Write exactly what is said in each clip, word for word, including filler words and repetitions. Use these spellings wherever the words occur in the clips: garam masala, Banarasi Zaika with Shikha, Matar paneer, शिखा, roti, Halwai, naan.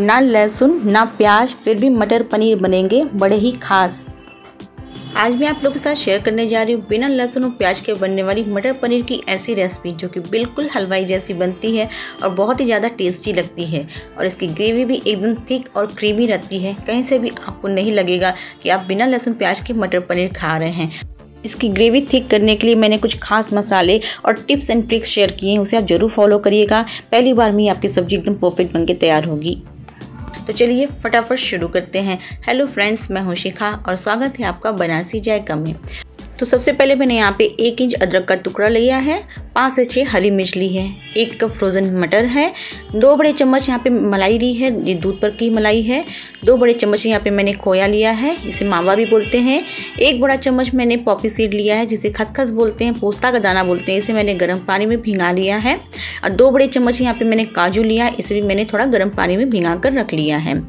ना लहसुन ना प्याज, फिर भी मटर पनीर बनेंगे बड़े ही खास। आज मैं आप लोगों के साथ शेयर करने जा रही हूँ बिना लहसुन और प्याज के बनने वाली मटर पनीर की ऐसी रेसिपी जो कि बिल्कुल हलवाई जैसी बनती है और बहुत ही ज़्यादा टेस्टी लगती है। और इसकी ग्रेवी भी एकदम थिक और क्रीमी रहती है, कहीं से भी आपको नहीं लगेगा कि आप बिना लहसुन प्याज के मटर पनीर खा रहे हैं। इसकी ग्रेवी थिक करने के लिए मैंने कुछ खास मसाले और टिप्स एंड ट्रिक्स शेयर किए हैं, उसे आप ज़रूर फॉलो करिएगा। पहली बार में आपकी सब्ज़ी एकदम परफेक्ट बनके तैयार होगी। तो चलिए फटाफट शुरू करते हैं। हेलो फ्रेंड्स, मैं हूँ शिखा और स्वागत है आपका बनारसी जायका में। तो सबसे पहले मैंने यहाँ पे एक इंच अदरक का टुकड़ा लिया है, पाँच से छः हरी मिर्च ली है, एक कप फ्रोज़न मटर है, दो बड़े चम्मच यहाँ पे मलाई ली है, ये दूध पर की मलाई है, दो बड़े चम्मच यहाँ पे मैंने खोया लिया है, इसे मावा भी बोलते हैं, एक बड़ा चम्मच मैंने पॉपी सीड लिया है जिसे खसखस बोलते हैं, पोस्ता का दाना बोलते हैं, इसे मैंने गर्म पानी में भिंगा लिया है, और दो बड़े चम्मच यहाँ पर मैंने काजू लिया है, इसे भी मैंने थोड़ा गर्म पानी में भिंगा कर रख लिया है।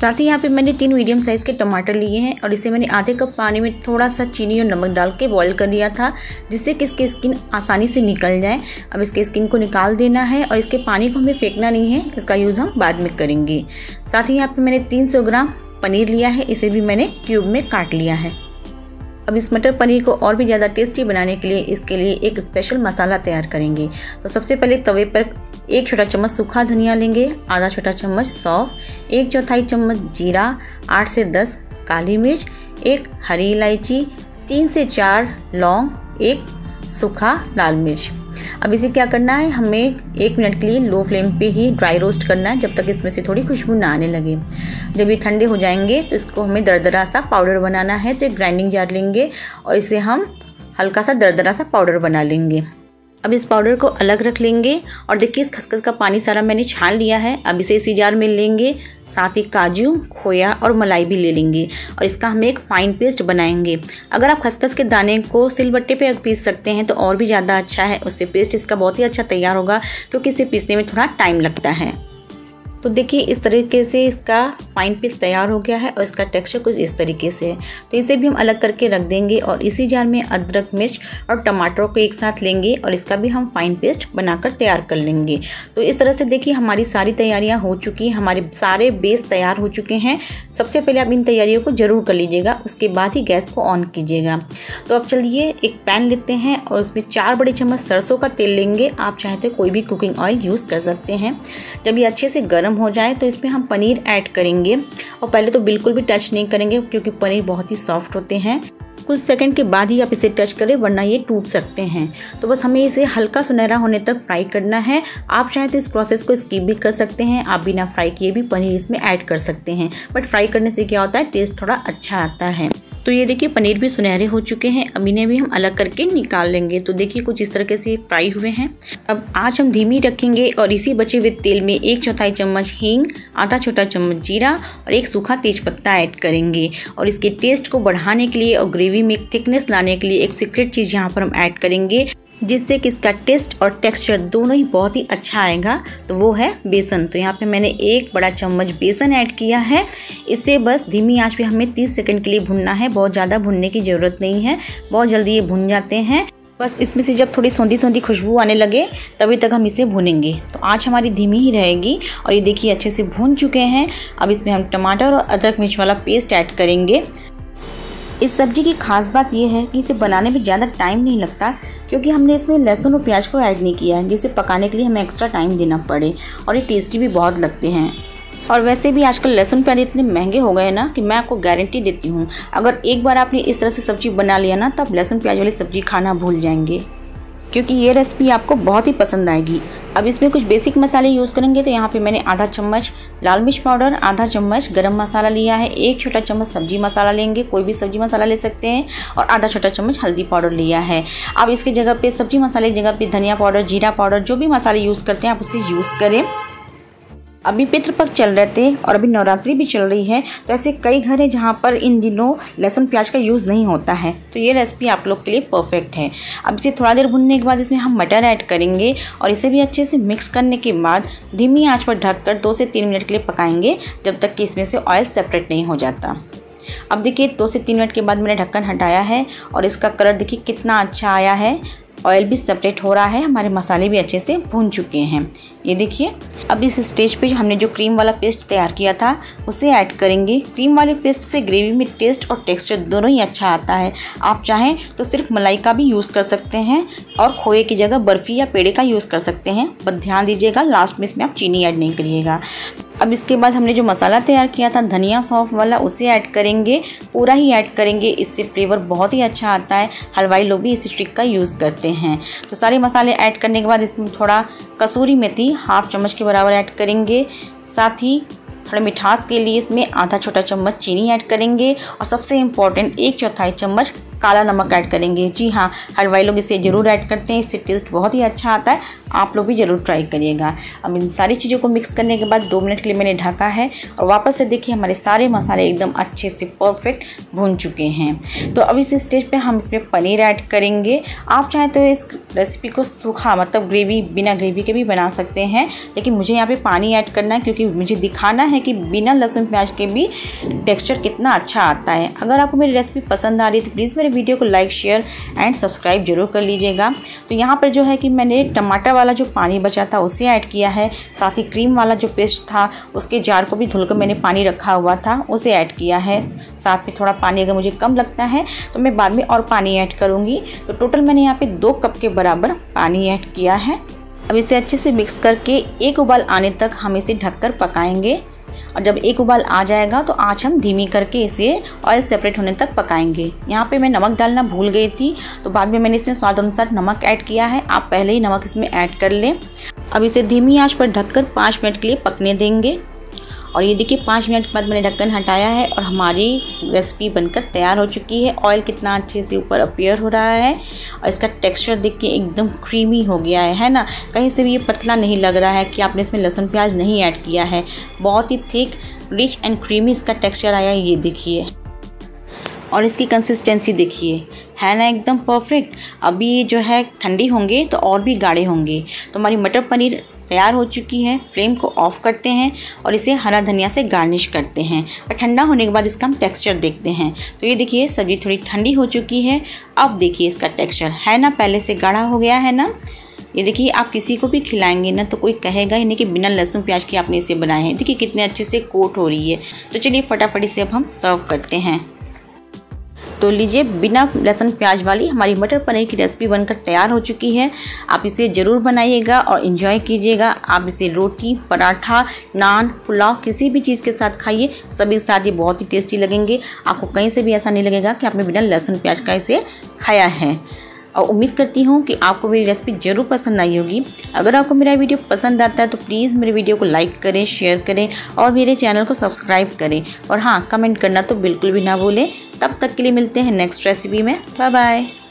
साथ ही यहाँ पे मैंने तीन मीडियम साइज़ के टमाटर लिए हैं और इसे मैंने आधे कप पानी में थोड़ा सा चीनी और नमक डाल के बॉईल कर लिया था, जिससे कि इसके स्किन आसानी से निकल जाए। अब इसके स्किन को निकाल देना है और इसके पानी को हमें फेंकना नहीं है, इसका यूज़ हम बाद में करेंगे। साथ ही यहाँ पे मैंने तीन सौ ग्राम पनीर लिया है, इसे भी मैंने क्यूब में काट लिया है। अब इस मटर पनीर को और भी ज़्यादा टेस्टी बनाने के लिए इसके लिए एक स्पेशल मसाला तैयार करेंगे। तो सबसे पहले तवे पर एक छोटा चम्मच सूखा धनिया लेंगे, आधा छोटा चम्मच सौंफ, एक चौथाई चम्मच जीरा, आठ से दस काली मिर्च, एक हरी इलायची, तीन से चार लौंग, एक सूखा लाल मिर्च। अब इसे क्या करना है, हमें एक मिनट के लिए लो फ्लेम पे ही ड्राई रोस्ट करना है, जब तक इसमें से थोड़ी खुशबू ना आने लगे। जब ये ठंडे हो जाएंगे तो इसको हमें दरदरा सा पाउडर बनाना है। तो एक ग्राइंडिंग जार लेंगे और इसे हम हल्का सा दरदरा सा पाउडर बना लेंगे। अब इस पाउडर को अलग रख लेंगे और देखिए इस खसखस का पानी सारा मैंने छान लिया है। अब इसे इसी जार में लेंगे, साथ ही काजू, खोया और मलाई भी ले लेंगे और इसका हम एक फाइन पेस्ट बनाएंगे। अगर आप खसखस के दाने को सिलबट्टे पे पीस सकते हैं तो और भी ज़्यादा अच्छा है, उससे पेस्ट इसका बहुत ही अच्छा तैयार होगा, क्योंकि इसे पीसने में थोड़ा टाइम लगता है। तो देखिए इस तरीके से इसका फाइन पेस्ट तैयार हो गया है और इसका टेक्सचर कुछ इस तरीके से है। तो इसे भी हम अलग करके रख देंगे और इसी जार में अदरक, मिर्च और टमाटरों को एक साथ लेंगे और इसका भी हम फाइन पेस्ट बनाकर तैयार कर लेंगे। तो इस तरह से देखिए हमारी सारी तैयारियां हो चुकी हैं, हमारे सारे बेस तैयार हो चुके हैं। सबसे पहले आप इन तैयारियों को ज़रूर कर लीजिएगा, उसके बाद ही गैस को ऑन कीजिएगा। तो अब चलिए एक पैन लेते हैं और उसमें चार बड़े चम्मच सरसों का तेल लेंगे, आप चाहे तो कोई भी कुकिंग ऑयल यूज़ कर सकते हैं। जब ये अच्छे से गर्म हो जाए तो इसमें हम पनीर ऐड करेंगे और पहले तो बिल्कुल भी टच नहीं करेंगे, क्योंकि पनीर बहुत ही सॉफ्ट होते हैं। कुछ सेकंड के बाद ही आप इसे टच करें, वरना ये टूट सकते हैं। तो बस हमें इसे हल्का सुनहरा होने तक फ्राई करना है। आप चाहे तो इस प्रोसेस को स्किप भी कर सकते हैं, आप बिना फ्राई किए भी पनीर इसमें ऐड कर सकते हैं, बट फ्राई करने से क्या होता है, टेस्ट थोड़ा अच्छा आता है। तो ये देखिए पनीर भी सुनहरे हो चुके हैं, अब इन्हें भी हम अलग करके निकाल लेंगे। तो देखिए कुछ इस तरीके से फ्राई हुए हैं। अब आँच हम धीमी रखेंगे और इसी बचे हुए तेल में एक चौथाई चम्मच हींग, आधा छोटा चम्मच जीरा और एक सूखा तेजपत्ता ऐड करेंगे। और इसके टेस्ट को बढ़ाने के लिए और ग्रेवी में थिकनेस लाने के लिए एक सीक्रेट चीज़ यहाँ पर हम ऐड करेंगे, जिससे कि इसका टेस्ट और टेक्सचर दोनों ही बहुत ही अच्छा आएगा। तो वो है बेसन। तो यहाँ पे मैंने एक बड़ा चम्मच बेसन ऐड किया है। इसे बस धीमी आंच पे हमें तीस सेकंड के लिए भुनना है, बहुत ज़्यादा भुनने की ज़रूरत नहीं है, बहुत जल्दी ये भुन जाते हैं। बस इसमें से जब थोड़ी सौंधी सौंधी खुशबू आने लगे तभी तक हम इसे भूनेंगे। तो आँच हमारी धीमी ही रहेगी और ये देखिए अच्छे से भून चुके हैं। अब इसमें हम टमाटर और अदरक मिर्च वाला पेस्ट ऐड करेंगे। इस सब्ज़ी की खास बात यह है कि इसे बनाने में ज़्यादा टाइम नहीं लगता, क्योंकि हमने इसमें लहसुन और प्याज को ऐड नहीं किया है, जिसे पकाने के लिए हमें एक्स्ट्रा टाइम देना पड़े और ये टेस्टी भी बहुत लगते हैं। और वैसे भी आजकल लहसुन प्याज इतने महंगे हो गए ना कि मैं आपको गारंटी देती हूँ, अगर एक बार आपने इस तरह से सब्ज़ी बना लिया ना तो आप लहसुन प्याज वाली सब्ज़ी खाना भूल जाएंगे, क्योंकि ये रेसिपी आपको बहुत ही पसंद आएगी। अब इसमें कुछ बेसिक मसाले यूज़ करेंगे। तो यहाँ पे मैंने आधा चम्मच लाल मिर्च पाउडर, आधा चम्मच गरम मसाला लिया है, एक छोटा चम्मच सब्जी मसाला लेंगे, कोई भी सब्जी मसाला ले सकते हैं, और आधा छोटा चम्मच हल्दी पाउडर लिया है। आप इसकी जगह पे सब्जी मसाले की जगह पे धनिया पाउडर, जीरा पाउडर, जो भी मसाले यूज़ करते हैं आप उसे यूज़ करें। अभी पितृपक्ष चल रहे थे और अभी नवरात्रि भी चल रही है, तो ऐसे कई घर हैं जहाँ पर इन दिनों लहसुन प्याज का यूज़ नहीं होता है, तो ये रेसिपी आप लोग के लिए परफेक्ट है। अब इसे थोड़ा देर भुनने के बाद इसमें हम मटर ऐड करेंगे और इसे भी अच्छे से मिक्स करने के बाद धीमी आंच पर ढककर दो से तीन मिनट के लिए पकाएंगे, जब तक कि इसमें से ऑयल सेपरेट नहीं हो जाता। अब देखिए दो से तीन मिनट के बाद मैंने ढक्कन हटाया है और इसका कलर देखिए कितना अच्छा आया है। ऑयल भी सेपरेट हो रहा है, हमारे मसाले भी अच्छे से भून चुके हैं। ये देखिए, अब इस स्टेज पे हमने जो क्रीम वाला पेस्ट तैयार किया था उसे ऐड करेंगे। क्रीम वाले पेस्ट से ग्रेवी में टेस्ट और टेक्सचर दोनों ही अच्छा आता है। आप चाहें तो सिर्फ मलाई का भी यूज़ कर सकते हैं और खोए की जगह बर्फ़ी या पेड़े का यूज़ कर सकते हैं, बस ध्यान दीजिएगा लास्ट में इसमें आप चीनी ऐड नहीं करिएगा। अब इसके बाद हमने जो मसाला तैयार किया था धनिया सौंफ वाला, उसे ऐड करेंगे, पूरा ही ऐड करेंगे, इससे फ्लेवर बहुत ही अच्छा आता है। हलवाई लोग भी इस ट्रिक का यूज़ करते हैं। तो सारे मसाले ऐड करने के बाद इसमें थोड़ा कसूरी मेथी हाफ चम्मच के बराबर ऐड करेंगे, साथ ही थोड़ा मिठास के लिए इसमें आधा छोटा चम्मच चीनी ऐड करेंगे और सबसे इम्पॉर्टेंट एक चौथाई चम्मच काला नमक ऐड करेंगे। जी हाँ, हलवाई लोग इसे ज़रूर ऐड करते हैं, इससे टेस्ट बहुत ही अच्छा आता है। आप लोग भी ज़रूर ट्राई करिएगा। अब इन सारी चीज़ों को मिक्स करने के बाद दो मिनट के लिए मैंने ढका है और वापस से देखिए हमारे सारे मसाले एकदम अच्छे से परफेक्ट भून चुके हैं। तो अब इस स्टेज पर हम इसमें पनीर ऐड करेंगे। आप चाहें तो इस रेसिपी को सूखा मतलब ग्रेवी बिना ग्रेवी के भी बना सकते हैं, लेकिन मुझे यहाँ पर पानी ऐड करना है क्योंकि मुझे दिखाना है कि बिना लहसुन प्याज के भी टेक्सचर कितना अच्छा आता है। अगर आपको मेरी रेसिपी पसंद आ रही है तो प्लीज़ वीडियो को लाइक शेयर एंड सब्सक्राइब जरूर कर लीजिएगा। तो यहाँ पर जो है कि मैंने टमाटर वाला जो पानी बचा था उसे ऐड किया है, साथ ही क्रीम वाला जो पेस्ट था उसके जार को भी धुलकर मैंने पानी रखा हुआ था उसे ऐड किया है। साथ में थोड़ा पानी अगर मुझे कम लगता है तो मैं बाद में और पानी ऐड करूँगी। तो टोटल मैंने यहाँ पे दो कप के बराबर पानी ऐड किया है। अब इसे अच्छे से मिक्स करके एक उबाल आने तक हम इसे ढककर पकाएंगे और जब एक उबाल आ जाएगा तो आँच हम धीमी करके इसे ऑयल सेपरेट होने तक पकाएंगे। यहाँ पे मैं नमक डालना भूल गई थी, तो बाद में मैंने इसमें स्वाद अनुसार नमक ऐड किया है, आप पहले ही नमक इसमें ऐड कर लें। अब इसे धीमी आंच पर ढककर पाँच मिनट के लिए पकने देंगे और ये देखिए पाँच मिनट के बाद मैंने ढक्कन हटाया है और हमारी रेसिपी बनकर तैयार हो चुकी है। ऑयल कितना अच्छे से ऊपर अपीयर हो रहा है और इसका टेक्सचर देखिए एकदम क्रीमी हो गया है, है ना, कहीं से भी ये पतला नहीं लग रहा है कि आपने इसमें लहसुन प्याज नहीं ऐड किया है। बहुत ही थिक रिच एंड क्रीमी इसका टेक्सचर आया है, ये देखिए, और इसकी कंसिस्टेंसी देखिए, है ना, एकदम परफेक्ट। अभी जो है ठंडी होंगे तो और भी गाढ़े होंगे। तो हमारी मटर पनीर तैयार हो चुकी है। फ्लेम को ऑफ करते हैं और इसे हरा धनिया से गार्निश करते हैं और ठंडा होने के बाद इसका हम टेक्सचर देखते हैं। तो ये देखिए सब्जी थोड़ी ठंडी हो चुकी है। अब देखिए इसका टेक्सचर, है ना, पहले से गाढ़ा हो गया है ना। ये देखिए आप किसी को भी खिलाएंगे ना तो कोई कहेगा ही नहीं कि बिना लहसुन प्याज के आपने इसे बनाए हैं। देखिए कितने अच्छे से कोट हो रही है। तो चलिए फटाफट इसे अब हम सर्व करते हैं। तो लीजिए बिना लहसुन प्याज वाली हमारी मटर पनीर की रेसिपी बनकर तैयार हो चुकी है। आप इसे ज़रूर बनाइएगा और इन्जॉय कीजिएगा। आप इसे रोटी पराठा नान पुलाव किसी भी चीज़ के साथ खाइए, सभी साथ ये बहुत ही टेस्टी लगेंगे। आपको कहीं से भी ऐसा नहीं लगेगा कि आपने बिना लहसुन प्याज का इसे खाया है। और उम्मीद करती हूँ कि आपको मेरी रेसिपी ज़रूर पसंद आई होगी। अगर आपको मेरा वीडियो पसंद आता है तो प्लीज़ मेरे वीडियो को लाइक करें, शेयर करें और मेरे चैनल को सब्सक्राइब करें और हाँ, कमेंट करना तो बिल्कुल भी ना भूलें। तब तक के लिए मिलते हैं नेक्स्ट रेसिपी में। Bye bye.